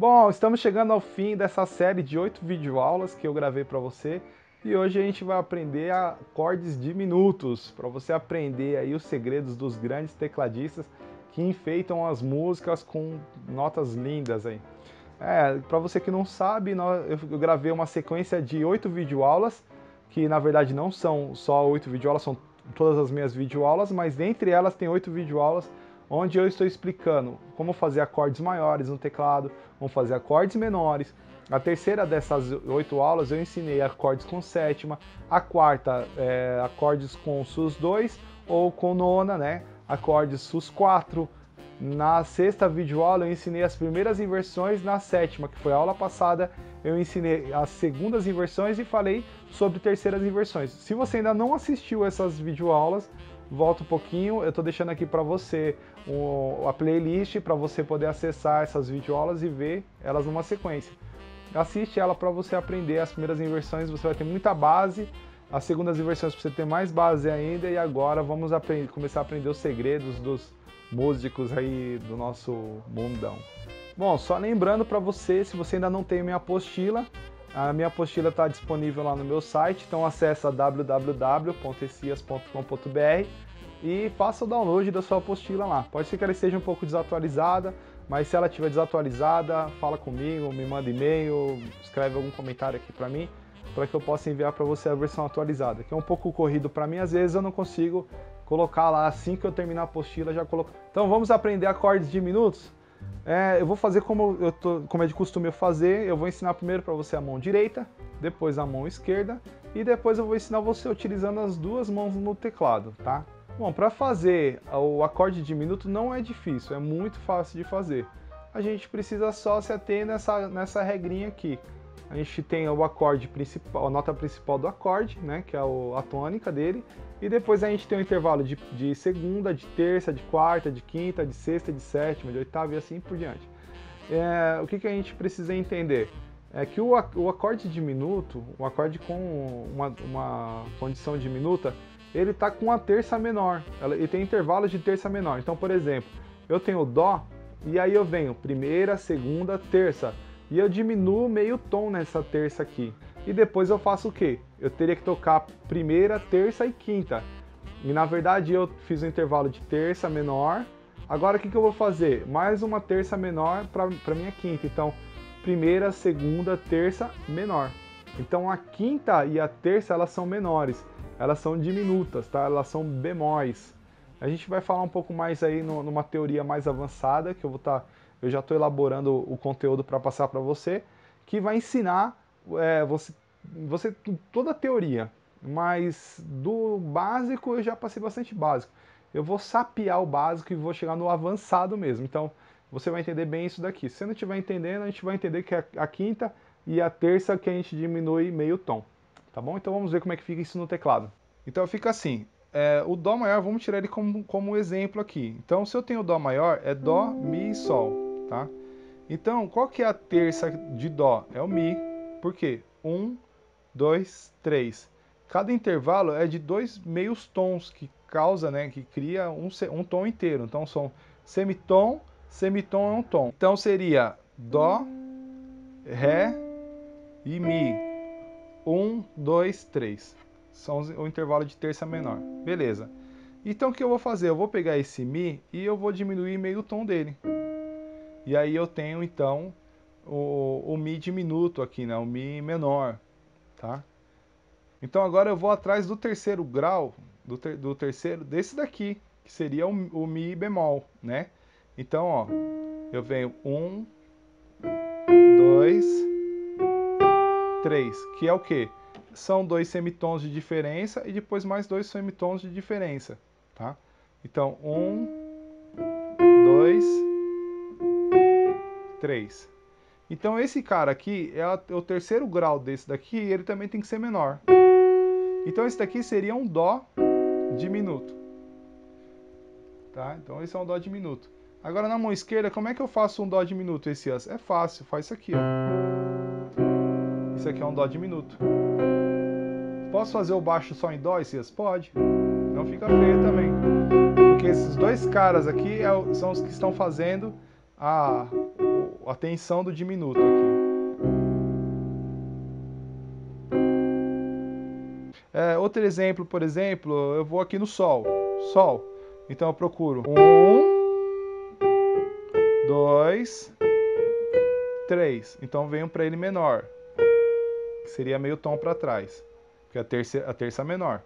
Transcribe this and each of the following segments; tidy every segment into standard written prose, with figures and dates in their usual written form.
Bom, estamos chegando ao fim dessa série de 8 videoaulas que eu gravei para você e hoje a gente vai aprender acordes diminutos, para você aprender aí os segredos dos grandes tecladistas que enfeitam as músicas com notas lindas aí. Para você que não sabe, eu gravei uma sequência de 8 videoaulas, que na verdade não são só 8 videoaulas, são todas as minhas videoaulas, mas entre elas tem 8 videoaulas onde eu estou explicando como fazer acordes maiores no teclado, como fazer acordes menores. A terceira dessas 8 aulas eu ensinei acordes com sétima, a quarta acordes com sus 2 ou com nona, né? Acordes sus 4. Na sexta videoaula eu ensinei as primeiras inversões, na sétima, que foi a aula passada, eu ensinei as segundas inversões e falei sobre terceiras inversões. Se você ainda não assistiu essas videoaulas, volta um pouquinho, eu estou deixando aqui para você a playlist para você poder acessar essas videoaulas e ver elas numa sequência. Assiste ela para você aprender as primeiras inversões, você vai ter muita base, as segundas inversões para você ter mais base ainda, e agora vamos começar a aprender os segredos dos músicos aí do nosso mundão. Bom, só lembrando para você, se você ainda não tem a minha apostila está disponível lá no meu site, então acessa www.essias.com.br e faça o download da sua apostila lá. Pode ser que ela esteja um pouco desatualizada, mas se ela estiver desatualizada, fala comigo, me manda e-mail, escreve algum comentário aqui para mim, para que eu possa enviar para você a versão atualizada, que é um pouco corrido para mim, às vezes eu não consigo colocar lá, assim que eu terminar a apostila já coloco. Então vamos aprender acordes diminutos? Eu vou fazer como é de costume eu fazer, eu vou ensinar primeiro para você a mão direita, depois a mão esquerda, e depois eu vou ensinar você utilizando as duas mãos no teclado, tá? Bom, para fazer o acorde diminuto não é difícil, é muito fácil de fazer. A gente precisa só se ater nessa regrinha aqui. A gente tem o acorde principal, a nota principal do acorde, né, que é a tônica dele, e depois a gente tem o intervalo de segunda, de terça, de quarta, de quinta, de sexta, de sétima, de oitava e assim por diante. O que a gente precisa entender? É que o acorde diminuto, o acorde com uma condição diminuta, ele está com a terça menor, ele tem intervalos de terça menor. Então, por exemplo, eu tenho o Dó, e aí eu venho primeira, segunda, terça, e eu diminuo meio tom nessa terça aqui. E depois eu faço o quê? Eu teria que tocar primeira, terça e quinta. E na verdade eu fiz um intervalo de terça menor. Agora o que eu vou fazer? Mais uma terça menor para minha quinta. Então, primeira, segunda, terça, menor. Então a quinta e a terça elas são menores. Elas são diminutas, tá? Elas são bemóis. A gente vai falar um pouco mais aí numa teoria mais avançada, que eu já estou elaborando o conteúdo para passar para você, que vai ensinar você toda a teoria, mas do básico eu já passei bastante básico. Eu vou sapear o básico e vou chegar no avançado mesmo, então você vai entender bem isso daqui. Se você não estiver entendendo, a gente vai entender que é a quinta e a terça que a gente diminui meio tom, tá bom? Então vamos ver como é que fica isso no teclado. Então fica assim, o Dó maior, vamos tirar ele como exemplo aqui. Então se eu tenho o Dó maior, é Dó, Mi e Sol. Tá? Então, qual que é a terça de Dó? É o Mi. Por quê? 1, 2, 3. Cada intervalo é de 2 meios tons, que causa, né, que cria um tom inteiro. Então, são semitom, semitom é um tom. Então, seria Dó, Ré e Mi. 1, 2, 3. São o intervalo de terça menor. Beleza. Então, o que eu vou fazer? Eu vou pegar esse Mi e eu vou diminuir meio tom dele. E aí eu tenho, então, o Mi diminuto aqui, né? O Mi menor, tá? Então agora eu vou atrás do terceiro grau, do terceiro, desse daqui, que seria o Mi bemol, né? Então, ó, eu venho 1, 2, 3, que é o quê? São 2 semitons de diferença e depois mais 2 semitons de diferença, tá? Então, 1, 2, 3. Então esse cara aqui é o terceiro grau desse daqui, e ele também tem que ser menor. Então esse daqui seria um Dó diminuto, tá? Então esse é um Dó diminuto. Agora na mão esquerda, como é que eu faço um Dó diminuto, Essias? É fácil, faz isso aqui, ó. Isso aqui é um Dó diminuto. Posso fazer o baixo só em Dó, Essias? Pode. Não fica feio também, porque esses dois caras aqui são os que estão fazendo a tensão do diminuto aqui. Outro exemplo, por exemplo, eu vou aqui no Sol. Sol. Então eu procuro 1, 2, 3. Então venho para ele menor, que seria meio tom para trás, porque a terça é menor.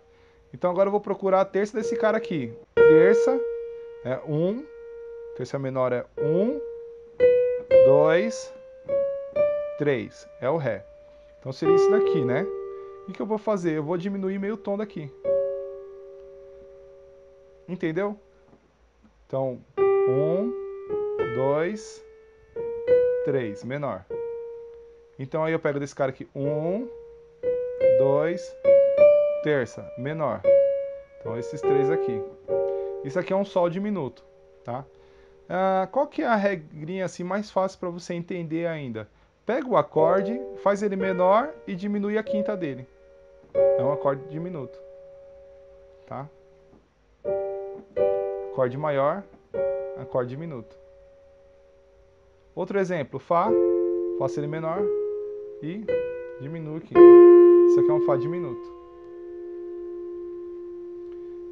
Então agora eu vou procurar a terça desse cara aqui. Terça é 1, terça menor é 1, 2, 3. É o Ré. Então seria isso daqui, né? O que eu vou fazer? Eu vou diminuir meio tom daqui. Entendeu? Então, 1, 2, 3, menor. Então aí eu pego desse cara aqui, 1, 2, terça, menor. Então esses três aqui. Isso aqui é um sol diminuto, tá? Qual que é a regrinha assim mais fácil para você entender ainda? Pega o acorde, faz ele menor e diminui a quinta dele. É um acorde diminuto, tá? Acorde maior, acorde diminuto. Outro exemplo, Fá. Faço ele menor e diminuo aqui. Isso aqui é um Fá diminuto.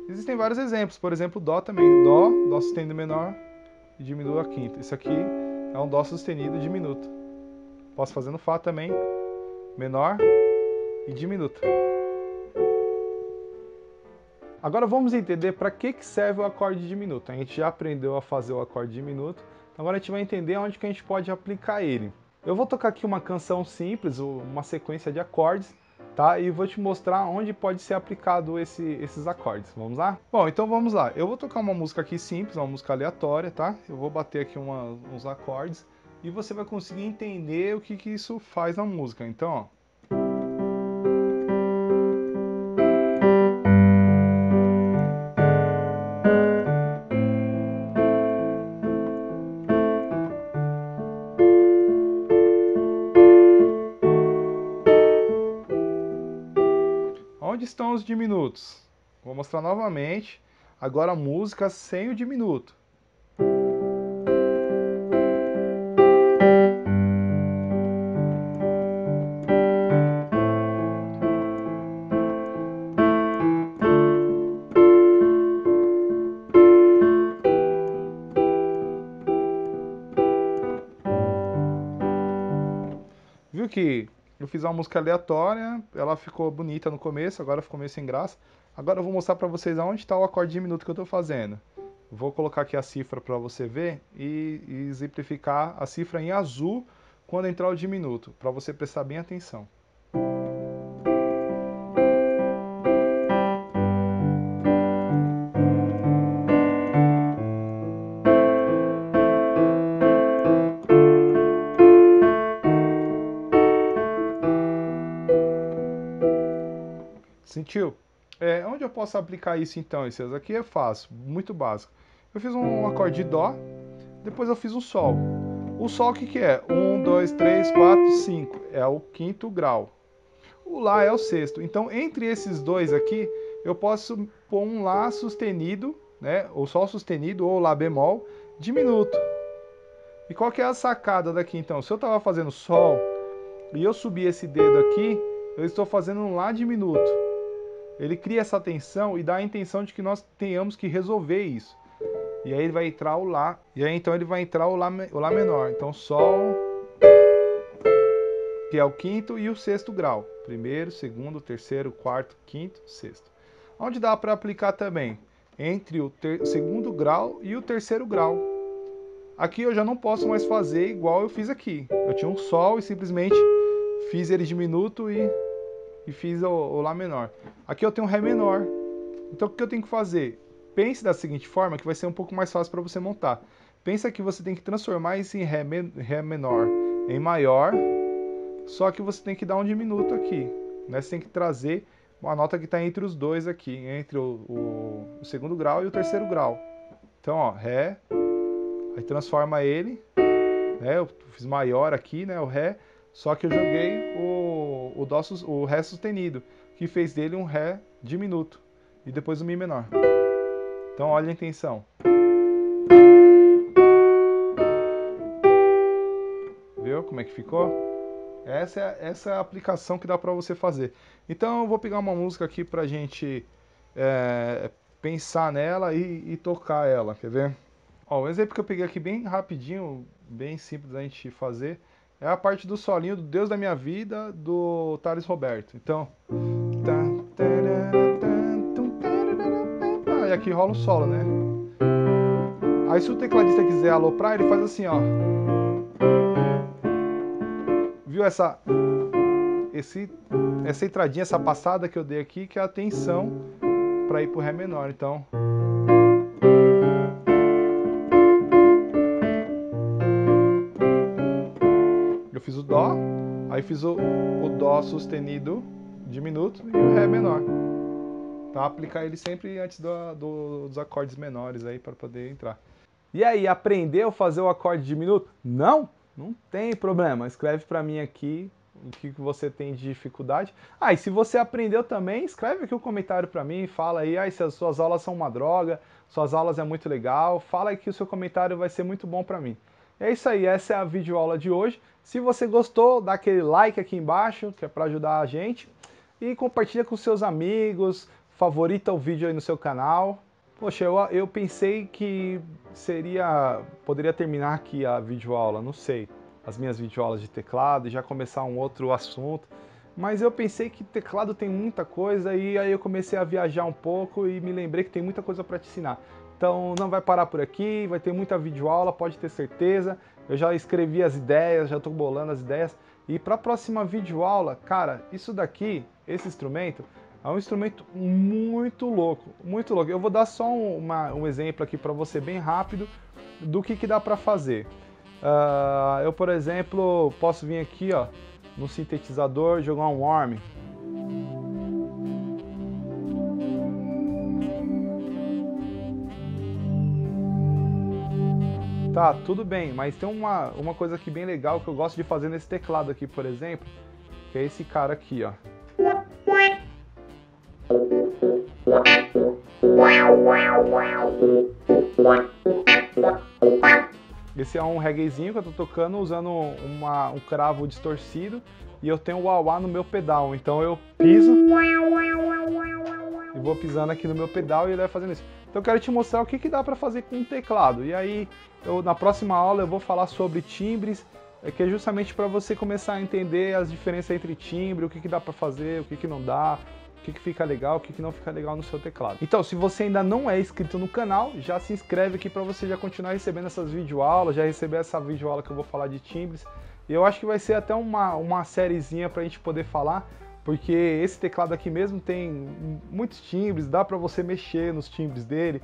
Existem vários exemplos, por exemplo, Dó também. Dó sustenido menor e diminuo a quinta. Isso aqui é um Dó sustenido diminuto. Posso fazer no Fá também, menor e diminuto. Agora vamos entender para que serve o acorde diminuto. A gente já aprendeu a fazer o acorde diminuto, agora a gente vai entender onde que a gente pode aplicar ele. Eu vou tocar aqui uma canção simples, uma sequência de acordes, tá? E vou te mostrar onde pode ser aplicado esses acordes. Vamos lá? Bom, então vamos lá. Eu vou tocar uma música aqui simples, uma música aleatória, tá? Eu vou bater aqui uns acordes e você vai conseguir entender o que isso faz na música. Então, ó. Onde estão os diminutos? Vou mostrar novamente. Agora a música sem o diminuto. Viu que eu fiz uma música aleatória, ela ficou bonita no começo, agora ficou meio sem graça. Agora eu vou mostrar para vocês aonde está o acorde diminuto que eu estou fazendo. Vou colocar aqui a cifra para você ver e exemplificar a cifra em azul quando entrar o diminuto, para você prestar bem atenção. Sentiu? Onde eu posso aplicar isso então? Isso aqui é fácil, muito básico. Eu fiz um acorde de Dó, depois eu fiz um Sol. O Sol o que é? 1, 2, 3, 4, 5. É o quinto grau. O Lá é o sexto. Então entre esses dois aqui, eu posso pôr um Lá sustenido, né? Ou Sol sustenido ou Lá bemol diminuto. E qual que é a sacada daqui então? Se eu estava fazendo Sol e eu subir esse dedo aqui, eu estou fazendo um Lá diminuto. Ele cria essa tensão e dá a intenção de que nós tenhamos que resolver isso. E aí vai entrar o Lá. E aí então ele vai entrar o Lá menor. Então Sol, que é o quinto e o sexto grau. Primeiro, segundo, terceiro, quarto, quinto, sexto. Onde dá para aplicar também? Entre o segundo grau e o terceiro grau. Aqui eu já não posso mais fazer igual eu fiz aqui. Eu tinha um Sol e simplesmente fiz ele diminuto e fiz o Lá menor. Aqui eu tenho um Ré menor. Então o que eu tenho que fazer? Pense da seguinte forma, que vai ser um pouco mais fácil para você montar. Pensa que você tem que transformar esse Ré menor em maior, só que você tem que dar um diminuto aqui, né? Você tem que trazer uma nota que está entre os dois aqui, entre o segundo grau e o terceiro grau. Então, ó, Ré, aí transforma ele, né? Eu fiz maior aqui, né, o Ré, só que eu joguei o Ré sustenido, que fez dele um Ré diminuto, e depois um Mi menor. Então olha a intenção. como é que ficou? Essa é a aplicação que dá para você fazer. Então eu vou pegar uma música aqui pra gente pensar nela e tocar ela, quer ver? Ó, um exemplo que eu peguei aqui bem rapidinho, bem simples da gente fazer, é a parte do solinho do Deus da Minha Vida, do Thales Roberto. Então... E aqui rola o solo, né? Aí se o tecladista quiser aloprar, ele faz assim, ó. Viu essa entradinha, essa passada que eu dei aqui, que é a tensão para ir pro Ré menor, então... Eu fiz o Dó, aí fiz o Dó sustenido diminuto e o Ré menor. Então aplicar ele sempre antes dos acordes menores aí para poder entrar. E aí, aprendeu fazer o acorde diminuto? Não? Não tem problema, escreve para mim aqui o que você tem de dificuldade. Ah, e se você aprendeu também, escreve aqui um comentário para mim, fala aí, se as suas aulas são uma droga, suas aulas é muito legal, fala aí que o seu comentário vai ser muito bom para mim. É isso aí, essa é a videoaula de hoje. Se você gostou, dá aquele like aqui embaixo, que é para ajudar a gente. E compartilha com seus amigos, favorita o vídeo aí no seu canal. Poxa, eu pensei que poderia terminar aqui a videoaula, não sei, as minhas videoaulas de teclado e já começar um outro assunto. Mas eu pensei que teclado tem muita coisa e aí eu comecei a viajar um pouco e me lembrei que tem muita coisa para te ensinar. Então não vai parar por aqui, vai ter muita videoaula, pode ter certeza. Eu já escrevi as ideias, já estou bolando as ideias. E para a próxima videoaula, cara, isso daqui, esse instrumento, é um instrumento muito louco, muito louco. Eu vou dar só um exemplo aqui para você bem rápido do que dá para fazer. Eu, por exemplo, posso vir aqui ó, no sintetizador, jogar um worm. Tá, tudo bem, mas tem uma coisa aqui bem legal que eu gosto de fazer nesse teclado aqui, por exemplo, que é esse cara aqui, ó. Esse é um reggaezinho que eu tô tocando usando um cravo distorcido e eu tenho o wah-wah no meu pedal, então eu piso e vou pisando aqui no meu pedal e ele vai fazendo isso. Então eu quero te mostrar o que dá para fazer com o teclado. E aí, na próxima aula eu vou falar sobre timbres, que é justamente para você começar a entender as diferenças entre timbre, o que dá para fazer, o que não dá, o que fica legal, o que não fica legal no seu teclado. Então, se você ainda não é inscrito no canal, já se inscreve aqui para você já continuar recebendo essas videoaulas, já receber essa videoaula que eu vou falar de timbres. E eu acho que vai ser até uma sériezinha para a gente poder falar, porque esse teclado aqui mesmo tem muitos timbres, dá para você mexer nos timbres dele,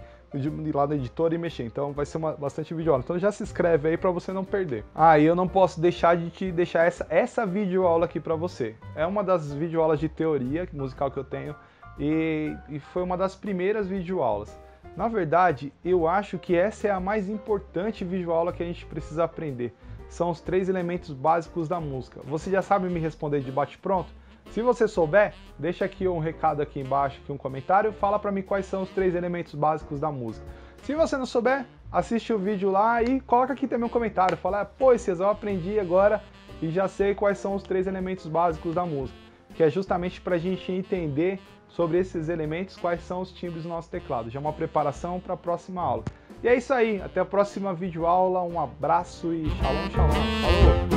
lá na editora e mexer, então vai ser bastante videoaula. Então já se inscreve aí para você não perder. Ah, e eu não posso deixar de te deixar essa videoaula aqui para você. É uma das videoaulas de teoria musical que eu tenho e foi uma das primeiras videoaulas. Na verdade, eu acho que essa é a mais importante videoaula que a gente precisa aprender. São os 3 elementos básicos da música. Você já sabe me responder de bate-pronto? Se você souber, deixa aqui um recado aqui embaixo, aqui um comentário, fala para mim quais são os 3 elementos básicos da música. Se você não souber, assiste o vídeo lá e coloca aqui também um comentário, fala, pô, César, eu aprendi agora e já sei quais são os 3 elementos básicos da música, que é justamente para a gente entender sobre esses elementos, quais são os timbres do nosso teclado. Já é uma preparação para a próxima aula. E é isso aí, até a próxima videoaula, um abraço e shalom, shalom, falou!